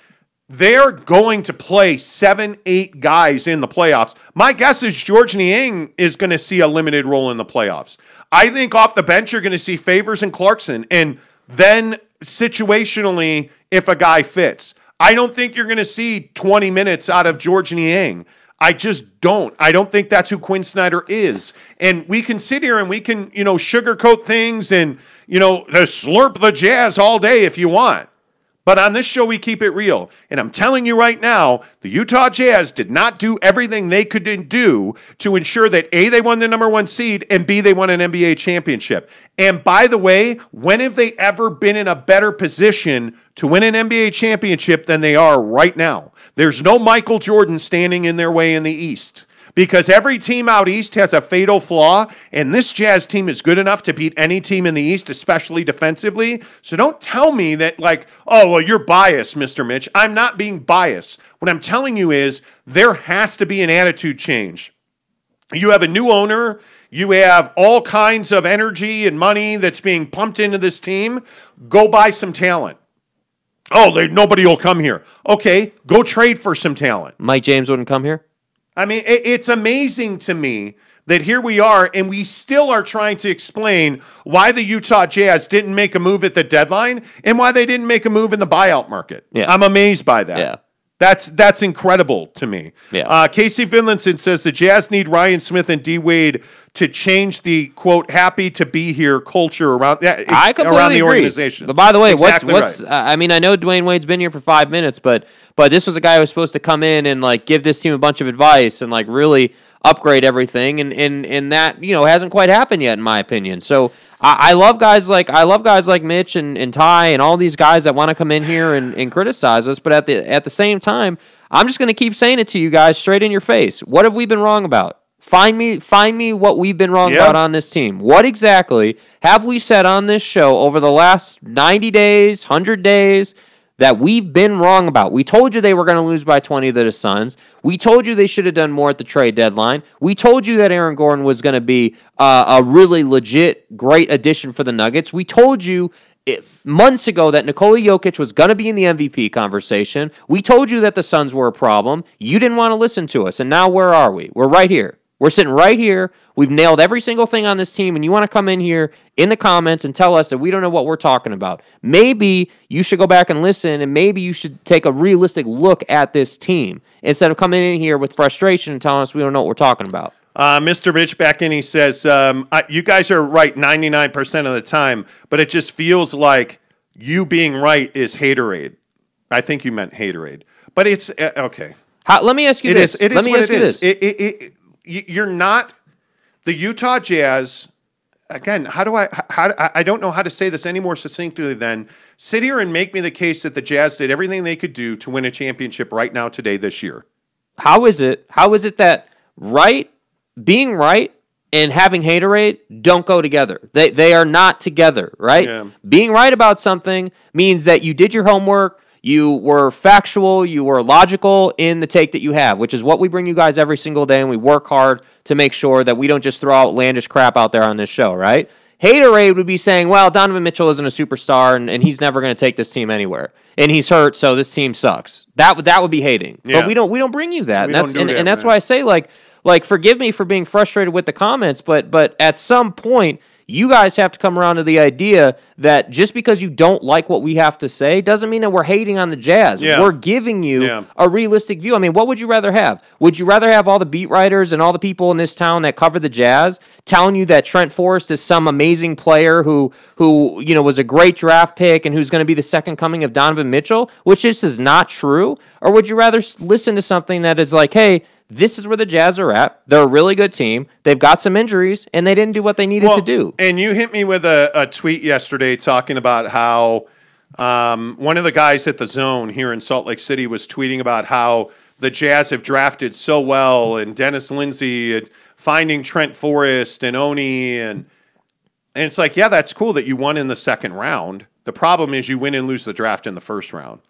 they're going to play seven, eight guys in the playoffs. My guess is George Niang is going to see a limited role in the playoffs. I think off the bench, you're going to see Favors and Clarkson. And then situationally, if a guy fits. I don't think you're going to see twenty minutes out of George Niang. I just don't. I don't think that's who Quinn Snyder is. And we can sit here and we can, you know, sugarcoat things and, you know, slurp the Jazz all day if you want. But on this show, we keep it real. And I'm telling you right now, the Utah Jazz did not do everything they could do to ensure that, A, they won the number one seed, and B, they won an N B A championship. And by the way, when have they ever been in a better position to win an N B A championship than they are right now? There's no Michael Jordan standing in their way in the East. Because every team out East has a fatal flaw, and this Jazz team is good enough to beat any team in the East, especially defensively. So don't tell me that, like, oh, well, you're biased, Mister Mitch. I'm not being biased. What I'm telling you is there has to be an attitude change. You have a new owner. You have all kinds of energy and money that's being pumped into this team. Go buy some talent. Oh, they, nobody will come here. Okay, go trade for some talent. Mike James wouldn't come here? I mean, it's amazing to me that here we are, and we still are trying to explain why the Utah Jazz didn't make a move at the deadline and why they didn't make a move in the buyout market. Yeah. I'm amazed by that. Yeah. That's that's incredible to me. Yeah. Uh, Casey Finlinson says the Jazz need Ryan Smith and D. Wade to change the, quote, happy to be here culture around, yeah, I completely around the agree. organization. But by the way, exactly what's, what's right. I mean, I know Dwayne Wade's been here for five minutes, but but this was a guy who was supposed to come in and, like, give this team a bunch of advice and, like, really upgrade everything, and and, and that, you know, hasn't quite happened yet, in my opinion. So I, I love guys like I love guys like Mitch and, and Ty and all these guys that want to come in here and, and criticize us, but at the at the same time, I'm just gonna keep saying it to you guys straight in your face. What have we been wrong about? Find me find me what we've been wrong yeah. about on this team. What exactly have we said on this show over the last ninety days, one hundred days, that we've been wrong about? We told you they were going to lose by twenty to the Suns. We told you they should have done more at the trade deadline. We told you that Aaron Gordon was going to be uh, a really legit, great addition for the Nuggets. We told you it, months ago that Nikola Jokic was going to be in the M V P conversation. We told you that the Suns were a problem. You didn't want to listen to us, and now where are we? We're right here. We're sitting right here. We've nailed every single thing on this team, and you want to come in here in the comments and tell us that we don't know what we're talking about. Maybe you should go back and listen, and maybe you should take a realistic look at this team instead of coming in here with frustration and telling us we don't know what we're talking about. Uh, Mister Mitch back in, he says, um, I, you guys are right ninety-nine percent of the time, but it just feels like you being right is haterade. I think you meant haterade. But it's, uh, okay. How, let me ask you it this. Is, it is let me what ask it you is. This. It, it, it, You're not the Utah Jazz. Again, how do I? How I don't know how to say this any more succinctly than sit here and make me the case that the Jazz did everything they could do to win a championship right now, today, this year. How is it? How is it that right, being right, and having haterade don't go together? They they are not together, right? Yeah. Being right about something means that you did your homework. You were factual, you were logical in the take that you have, which is what we bring you guys every single day, and we work hard to make sure that we don't just throw outlandish crap out there on this show, right? Haterade would be saying, well, Donovan Mitchell isn't a superstar, and, and he's never going to take this team anywhere, and he's hurt, so this team sucks. That would that would be hating. Yeah. But we don't we don't bring you that, and that's, and, that, and that's why I say, like, like forgive me for being frustrated with the comments, but but at some point, you guys have to come around to the idea that just because you don't like what we have to say doesn't mean that we're hating on the Jazz. Yeah. We're giving you yeah. a realistic view. I mean, what would you rather have? Would you rather have all the beat writers and all the people in this town that cover the Jazz telling you that Trent Forrest is some amazing player who, who you know, was a great draft pick and who's going to be the second coming of Donovan Mitchell, which just is not true? Or would you rather listen to something that is like, hey, this is where the Jazz are at. They're a really good team. They've got some injuries, and they didn't do what they needed well, to do. And you hit me with a, a tweet yesterday talking about how um, one of the guys at the Zone here in Salt Lake City was tweeting about how the Jazz have drafted so well, and Dennis Lindsey and finding Trent Forrest and Oni. And And it's like, yeah, that's cool that you won in the second round. The problem is you win and lose the draft in the first round.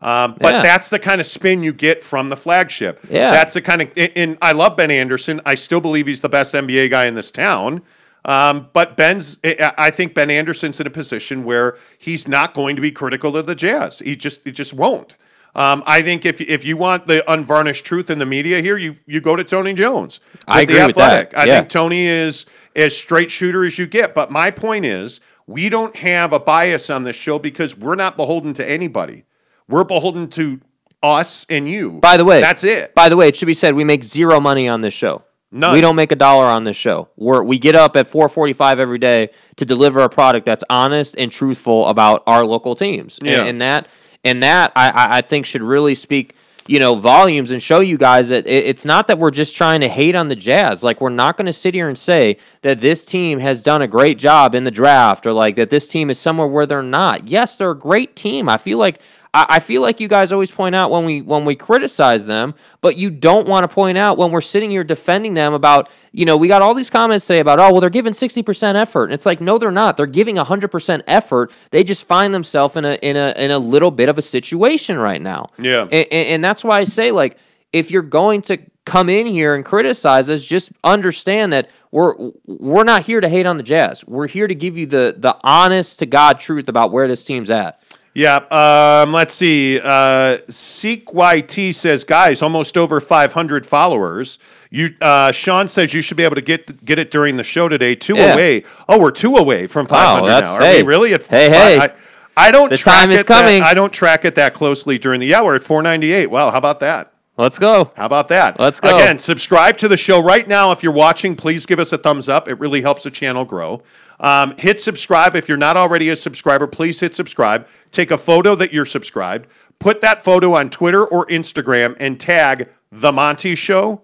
Um, but yeah. that's the kind of spin you get from the flagship. Yeah. That's the kind of, and I love Ben Anderson. I still believe he's the best N B A guy in this town. Um, but Ben's, I think Ben Anderson's in a position where he's not going to be critical of the Jazz. He just, he just won't. Um, I think if if you want the unvarnished truth in the media here, you you go to Tony Jones. I agree with that. I yeah. think Tony is as straight shooter as you get. But my point is, we don't have a bias on this show because we're not beholden to anybody. We're beholden to us and you. By the way, that's it. By the way, it should be said we make zero money on this show. None. We don't make a dollar on this show. We're, we get up at four forty-five every day to deliver a product that's honest and truthful about our local teams. Yeah. And, and that, and that I, I think should really speak, you know, volumes and show you guys that it, it's not that we're just trying to hate on the Jazz. Like, we're not going to sit here and say that this team has done a great job in the draft or, like, that this team is somewhere where they're not. Yes, they're a great team. I feel like... I feel like you guys always point out when we when we criticize them, but you don't want to point out when we're sitting here defending them about, you know, we got all these comments today about, oh, well, they're giving sixty percent effort. And it's like, no, they're not. They're giving one hundred percent effort. They just find themselves in a in a in a little bit of a situation right now. Yeah. And, and that's why I say, like, if you're going to come in here and criticize us, just understand that we're we're not here to hate on the Jazz. We're here to give you the the honest to God truth about where this team's at. Yeah, um, let's see. Uh, SeekYT says, guys, almost over five hundred followers. You, uh, Sean says you should be able to get get it during the show today. Two yeah. away. Oh, we're two away from five hundred oh, that's, now. Are hey, we really at hey, hey. I, I don't the track time is it coming. That, I don't track it that closely during the hour. Yeah, at four ninety-eight. Wow, how about that? Let's go. How about that? Let's go. Again, subscribe to the show right now. If you're watching, please give us a thumbs up. It really helps the channel grow. Um, hit subscribe. If you're not already a subscriber, please hit subscribe. Take a photo that you're subscribed. Put that photo on Twitter or Instagram and tag The Monty Show,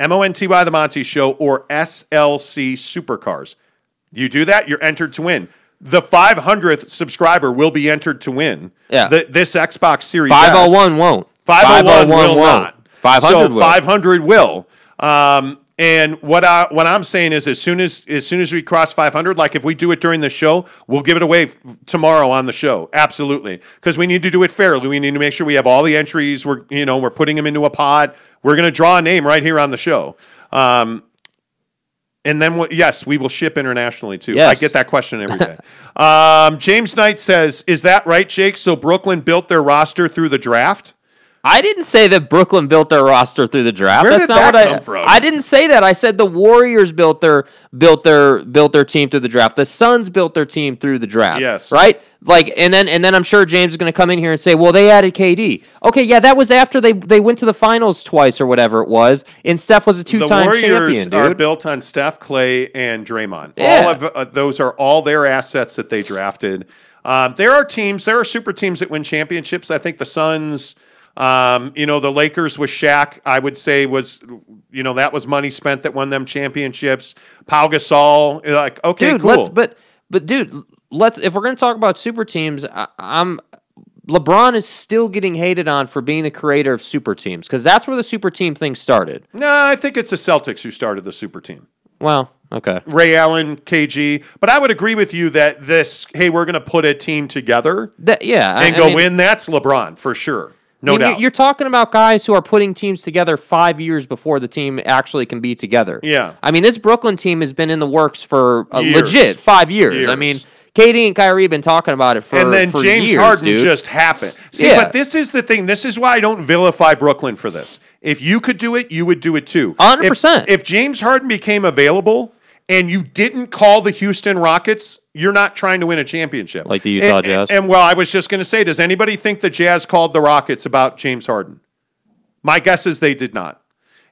M O N T Y The Monty Show, or S L C Supercars. You do that, you're entered to win. The five hundredth subscriber will be entered to win yeah. the, this Xbox Series five oh one S. won't. five oh one, five oh one will won't. Not. five hundred so will. five hundred will. Um, and what I what I'm saying is, as soon as as soon as we cross five hundred, like if we do it during the show, we'll give it away f tomorrow on the show. Absolutely, because we need to do it fairly. We need to make sure we have all the entries. We're you know we're putting them into a pod. We're gonna draw a name right here on the show. Um, And then, we'll, yes, we will ship internationally, too. Yes. I get that question every day. um, James Knight says, is that right, Jake? So Brooklyn built their roster through the draft? I didn't say that Brooklyn built their roster through the draft. Where That's did not that what come I, from? I didn't say that. I said the Warriors built their built their built their team through the draft. The Suns built their team through the draft. Yes. Right? Like, and then and then I'm sure James is going to come in here and say, well, they added K D. Okay, yeah, that was after they they went to the finals twice or whatever it was, and Steph was a two-time champion, dude. The Warriors are built on Steph, Clay, and Draymond. Yeah. All of uh, those are all their assets that they drafted. Um, there are teams, there are super teams that win championships. I think the Suns... Um, you know, the Lakers with Shaq, I would say was, you know, that was money spent that won them championships. Pau Gasol, like, okay, dude, cool. Let's, but, but dude, let's, if we're going to talk about super teams, I, I'm, LeBron is still getting hated on for being the creator of super teams, because that's where the super team thing started. No, nah, I think it's the Celtics who started the super team. Well, okay. Ray Allen, K G. But I would agree with you that this, hey, we're going to put a team together that, yeah, and I, go I mean, in, that's LeBron for sure. No I mean, doubt. You're talking about guys who are putting teams together five years before the team actually can be together. Yeah. I mean, this Brooklyn team has been in the works for a legit five years. years. I mean, K D and Kyrie have been talking about it for years. And then for James years, Harden dude. just happened. See, yeah. but this is the thing. This is why I don't vilify Brooklyn for this. If you could do it, you would do it too. one hundred percent. If, if James Harden became available and you didn't call the Houston Rockets, you're not trying to win a championship. Like the Utah and, Jazz. And, and, well, I was just going to say, does anybody think the Jazz called the Rockets about James Harden? My guess is they did not.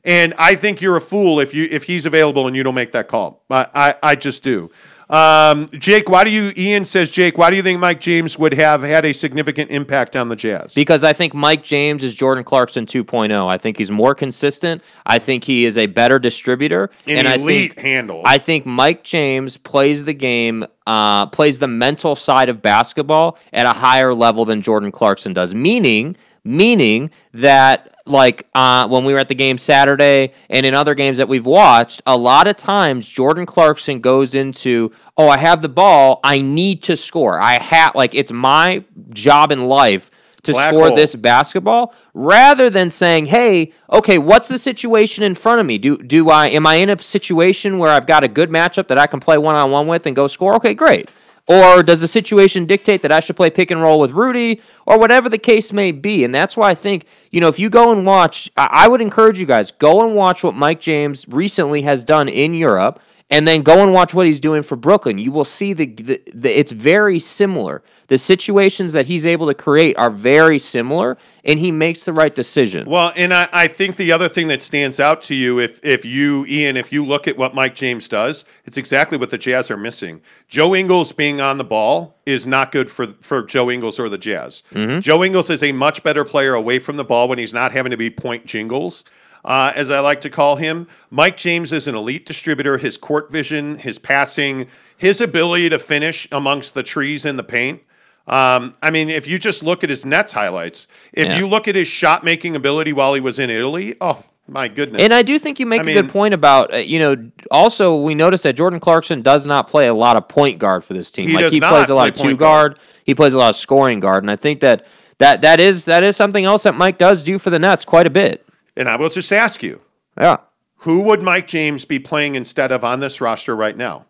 And I think you're a fool if you if he's available and you don't make that call. I, I, I just do. Um, Jake, why do you, Ian says, Jake, why do you think Mike James would have had a significant impact on the Jazz? Because I think Mike James is Jordan Clarkson two point oh. I think he's more consistent. I think he is a better distributor. An and elite I think, handle. I think Mike James plays the game, uh, plays the mental side of basketball at a higher level than Jordan Clarkson does, meaning... Meaning that like uh, when we were at the game Saturday and in other games that we've watched, a lot of times Jordan Clarkson goes into, oh, I have the ball, I need to score. I have, like, it's my job in life to Black score hole. this basketball, rather than saying, hey, okay, what's the situation in front of me? Do do I am I in a situation where I've got a good matchup that I can play one-on-one with and go score? Okay, great. Or does the situation dictate that I should play pick and roll with Rudy, or whatever the case may be? And that's why I think, you know, if you go and watch, I would encourage you guys, go and watch what Mike James recently has done in Europe, and then go and watch what he's doing for Brooklyn. You will see the, the, the it's very similar. The situations that he's able to create are very similar, and he makes the right decision. Well, and I, I think the other thing that stands out to you, if if you, Ian, if you look at what Mike James does, it's exactly what the Jazz are missing. Joe Ingles being on the ball is not good for, for Joe Ingles or the Jazz. Mm-hmm. Joe Ingles is a much better player away from the ball when he's not having to be point jingles, Uh, as I like to call him. Mike James is an elite distributor. His court vision, his passing, his ability to finish amongst the trees in the paint. Um, I mean, if you just look at his Nets highlights, if yeah. you look at his shot-making ability while he was in Italy, oh, my goodness. And I do think you make I a mean, good point about, you know, also we noticed that Jordan Clarkson does not play a lot of point guard for this team. He like does he not plays a lot of two guard. guard. He plays a lot of scoring guard, and I think that, that that is that is something else that Mike does do for the Nets quite a bit. And I will just ask you, yeah, who would Mike James be playing instead of on this roster right now?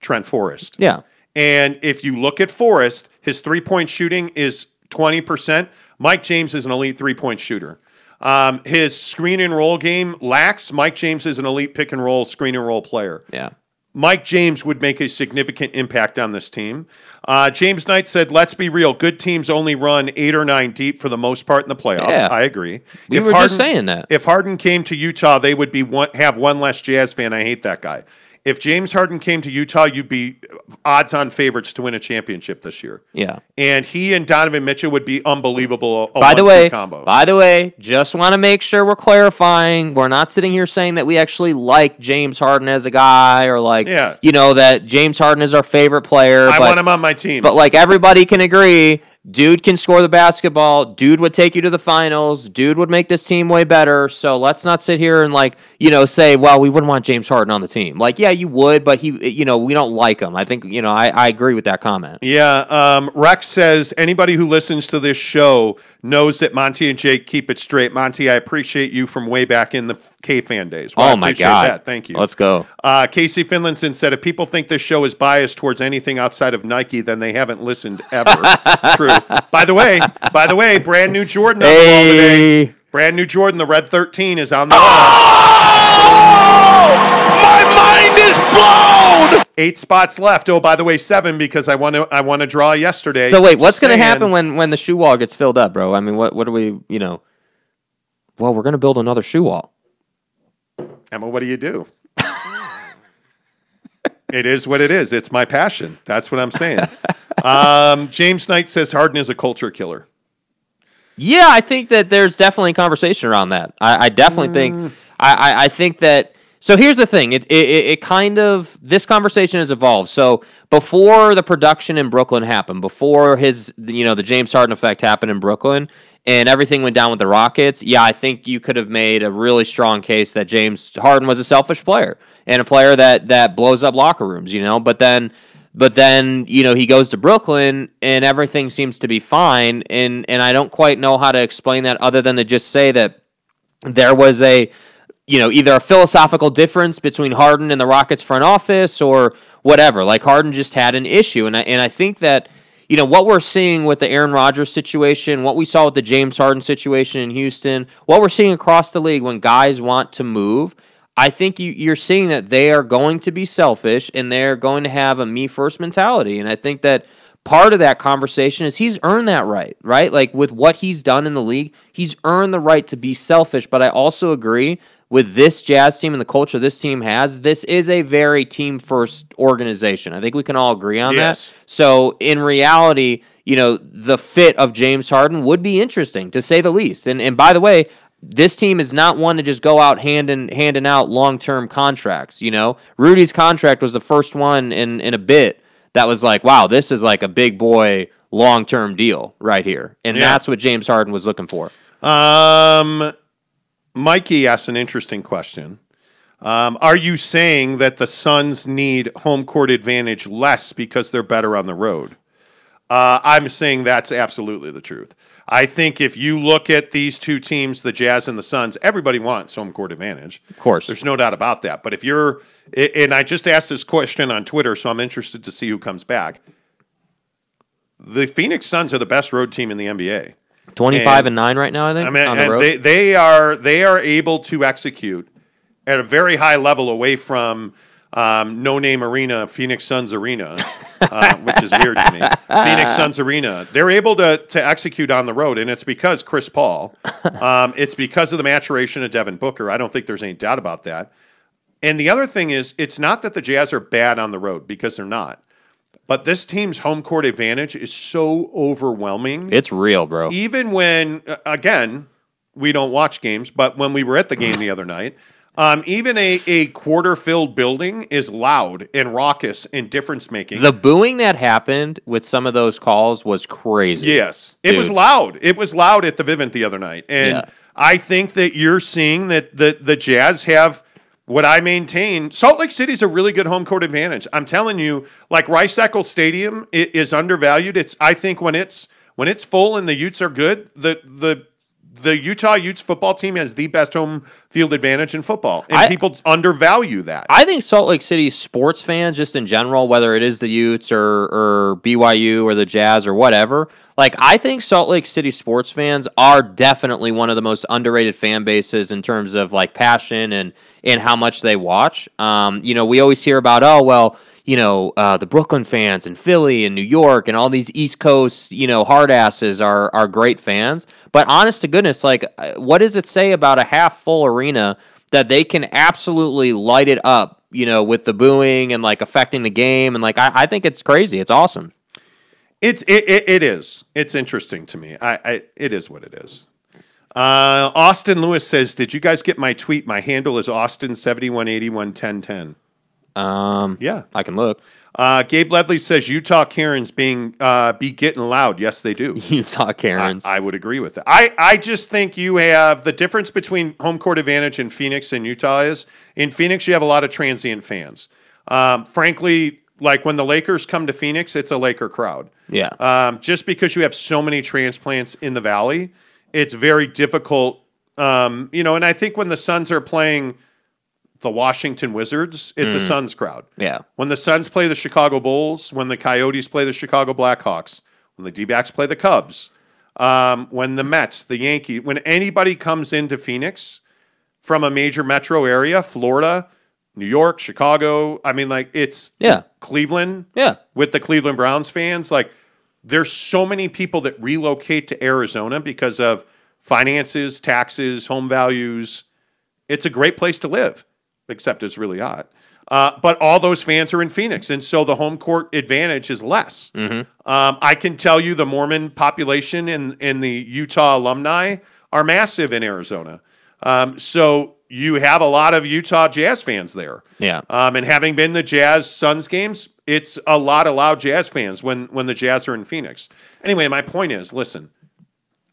Trent Forrest. Yeah. And if you look at Forrest, his three-point shooting is twenty percent. Mike James is an elite three-point shooter. Um, his screen and roll game lacks. Mike James is an elite pick and roll, screen and roll player. Yeah. Mike James would make a significant impact on this team. Uh, James Knight said, let's be real, good teams only run eight or nine deep for the most part in the playoffs. Yeah. I agree. We if were Harden, just saying that. If Harden came to Utah, they would be one, have one less Jazz fan. I hate that guy. If James Harden came to Utah, you'd be odds-on favorites to win a championship this year. Yeah. And he and Donovan Mitchell would be unbelievable a by the way, combo. By the way, just want to make sure we're clarifying. We're not sitting here saying that we actually like James Harden as a guy or, like, yeah. you know, that James Harden is our favorite player. I but, want him on my team. But, like, everybody can agree, dude can score the basketball. Dude would take you to the finals. Dude would make this team way better. So let's not sit here and, like, you know, say, well, we wouldn't want James Harden on the team. Like, yeah, you would, but he, you know, we don't like him. I think, you know, I, I agree with that comment. Yeah. Um, Rex says, anybody who listens to this show knows that Monty and Jake keep it straight. Monty, I appreciate you from way back in the K-Fan days. Well, oh, my God. That. Thank you. Let's go. Uh, Casey Finlinson said, if people think this show is biased towards anything outside of Nike, then they haven't listened ever. Truth. By the way, by the way, brand new Jordan on hey. the wall today. Brand new Jordan, the red thirteen is on the wall. Oh! My mind is blown! Eight spots left. Oh, by the way, seven, because I want to I want to draw yesterday. So wait, what's going to happen when, when the shoe wall gets filled up, bro? I mean, what what do we, you know? Well, we're going to build another shoe wall. Emma, what do you do? It is what it is. It's my passion. That's what I'm saying. um, James Knight says Harden is a culture killer. Yeah, I think that there's definitely a conversation around that. I, I definitely mm. think I, I, I think that So here's the thing, it, it it kind of, this conversation has evolved. So before the production in Brooklyn happened, before his, you know, the James Harden effect happened in Brooklyn and everything went down with the Rockets, yeah, I think you could have made a really strong case that James Harden was a selfish player and a player that, that blows up locker rooms, you know, but then, but then, you know, he goes to Brooklyn and everything seems to be fine. And, and I don't quite know how to explain that other than to just say that there was a, you know, either a philosophical difference between Harden and the Rockets front office or whatever. Like, Harden just had an issue. And I, and I think that, you know, what we're seeing with the Aaron Rodgers situation, what we saw with the James Harden situation in Houston, what we're seeing across the league when guys want to move, I think you, you're seeing that they are going to be selfish and they're going to have a me-first mentality. And I think that part of that conversation is he's earned that right, right? Like, with what he's done in the league, he's earned the right to be selfish. But I also agree, with this Jazz team and the culture this team has, this is a very team-first organization. I think we can all agree on yes. that. So, in reality, you know, the fit of James Harden would be interesting, to say the least. And and by the way, this team is not one to just go out hand in, handing out long-term contracts, you know? Rudy's contract was the first one in, in a bit that was like, wow, this is like a big boy long-term deal right here. And yeah. that's what James Harden was looking for. Um, Mikey asked an interesting question. Um, are you saying that the Suns need home court advantage less because they're better on the road? Uh, I'm saying that's absolutely the truth. I think if you look at these two teams, the Jazz and the Suns, everybody wants home court advantage. Of course. There's no doubt about that. But if you're – and I just asked this question on Twitter, so I'm interested to see who comes back. The Phoenix Suns are the best road team in the N B A. twenty-five and nine right now, I think, I mean, on the road. They, they, are, they are able to execute at a very high level away from – Um, no-name arena, Phoenix Suns Arena, uh, which is weird to me. Phoenix Suns Arena. They're able to, to execute on the road, and it's because Chris Paul. Um, it's because of the maturation of Devin Booker. I don't think there's any doubt about that. And the other thing is, it's not that the Jazz are bad on the road, because they're not. But this team's home court advantage is so overwhelming. It's real, bro. Even when, again, we don't watch games, but when we were at the game the other night, Um, even a, a quarter-filled building is loud and raucous and difference-making. The booing that happened with some of those calls was crazy. Yes. Dude. It was loud. It was loud at the Vivint the other night. And yeah. I think that you're seeing that the, the Jazz have what I maintain. Salt Lake City's a really good home court advantage. I'm telling you, like Rice-Eccles Stadium it is undervalued. It's I think when it's when it's full and the Utes are good, the the The Utah Utes football team has the best home field advantage in football, and I, people undervalue that. I think Salt Lake City sports fans, just in general, whether it is the Utes or, or B Y U or the Jazz or whatever, like I think Salt Lake City sports fans are definitely one of the most underrated fan bases in terms of like passion and and how much they watch. Um, you know, we always hear about oh well. you know, uh, the Brooklyn fans and Philly and New York and all these East Coast, you know, hardasses are are great fans. But honest to goodness, like, what does it say about a half-full arena that they can absolutely light it up, you know, with the booing and, like, affecting the game? And, like, I, I think it's crazy. It's awesome. It's, it, it, it is. It's interesting to me. I, I It is what it is. Uh, Austin Lewis says, did you guys get my tweet? My handle is Austin seven one eight one one zero one zero. Um, yeah, I can look. Uh, Gabe Ledley says Utah Karens being uh, be getting loud. Yes, they do. Utah Karens. I, I would agree with that. I, I just think you have the difference between home court advantage in Phoenix and Utah is in Phoenix, you have a lot of transient fans. Um, frankly, like when the Lakers come to Phoenix, it's a Laker crowd. Yeah. Um, just because you have so many transplants in the Valley, it's very difficult. Um, you know, and I think when the Suns are playing the Washington Wizards, it's mm. a Suns crowd. Yeah. When the Suns play the Chicago Bulls, when the Coyotes play the Chicago Blackhawks, when the D-backs play the Cubs, um, when the Mets, the Yankees, when anybody comes into Phoenix from a major metro area, Florida, New York, Chicago, I mean, like, it's yeah. Cleveland yeah. with the Cleveland Browns fans. Like, there's so many people that relocate to Arizona because of finances, taxes, home values. It's a great place to live. Except it's really hot. Uh, but all those fans are in Phoenix, and so the home court advantage is less. Mm-hmm. um, I can tell you the Mormon population in, in the Utah alumni are massive in Arizona. Um, so you have a lot of Utah Jazz fans there. Yeah. Um, and having been to Jazz Suns games, it's a lot of loud Jazz fans when, when the Jazz are in Phoenix. Anyway, my point is, listen,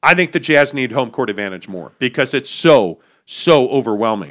I think the Jazz need home court advantage more because it's so, so overwhelming.